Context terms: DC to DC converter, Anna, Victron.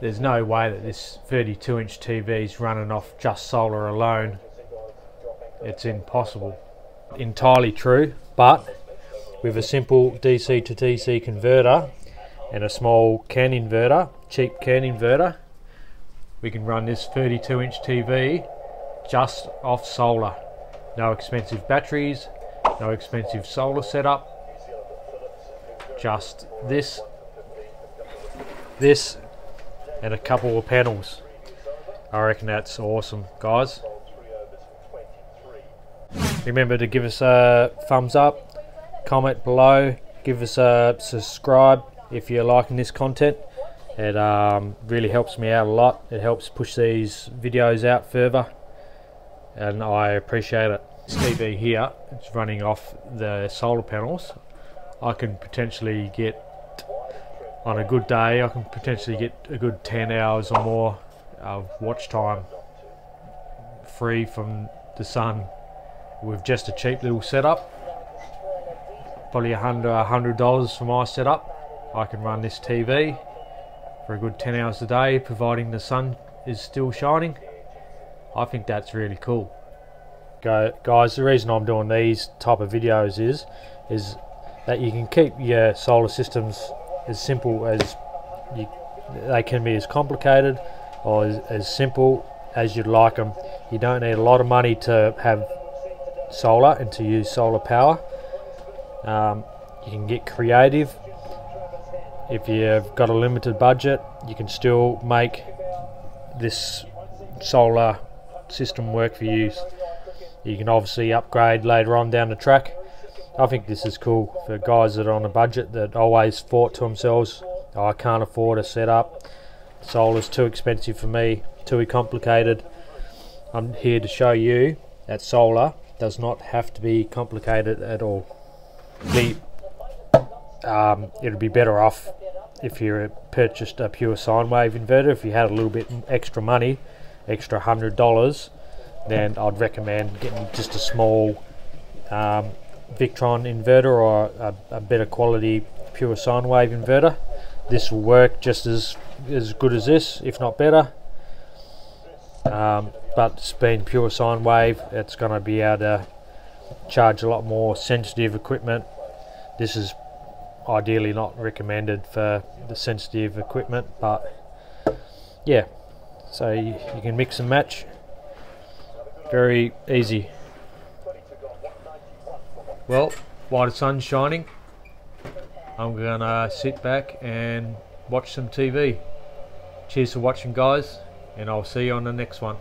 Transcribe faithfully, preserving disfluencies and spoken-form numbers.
There's no way that this thirty-two inch T V is running off just solar alone. It's impossible. Entirely true, but with a simple D C to D C converter and a small can inverter, cheap can inverter, we can run this thirty-two inch T V just off solar. No expensive batteries, no expensive solar setup, just this, this and a couple of panels. I reckon that's awesome, guys. Remember to give us a thumbs up, comment below, give us a subscribe if you're liking this content. It um, really helps me out a lot. It helps push these videos out further and I appreciate it. This T V here, it's running off the solar panels. I can potentially get, on a good day, I can potentially get a good ten hours or more of watch time free from the sun with just a cheap little setup. Probably a hundred dollars for my setup. I can run this T V for a good ten hours a day, providing the sun is still shining. I think that's really cool. Go, guys, the reason I'm doing these type of videos is, is that you can keep your solar systems as simple as you, they can be as complicated or as, as simple as you'd like them. You don't need a lot of money to have solar and to use solar power. Um, you can get creative. If you've got a limited budget, you can still make this solar system work for you. You can obviously upgrade later on down the track. I think this is cool for guys that are on a budget that always thought to themselves, oh, I can't afford a setup, solar's too expensive for me, too complicated. I'm here to show you that solar does not have to be complicated at all. The, um, it'd be better off if you purchased a pure sine wave inverter. If you had a little bit extra money, extra hundred dollars, then I'd recommend getting just a small um, Victron inverter or a, a better quality pure sine wave inverter. This will work just as as good as this, if not better. Um, but it's been pure sine wave, it's going to be able to charge a lot more sensitive equipment. This is ideally not recommended for the sensitive equipment, but yeah, so you, you can mix and match, very easy. Well, while the sun's shining, I'm gonna sit back and watch some T V. Cheers for watching, guys, and I'll see you on the next one.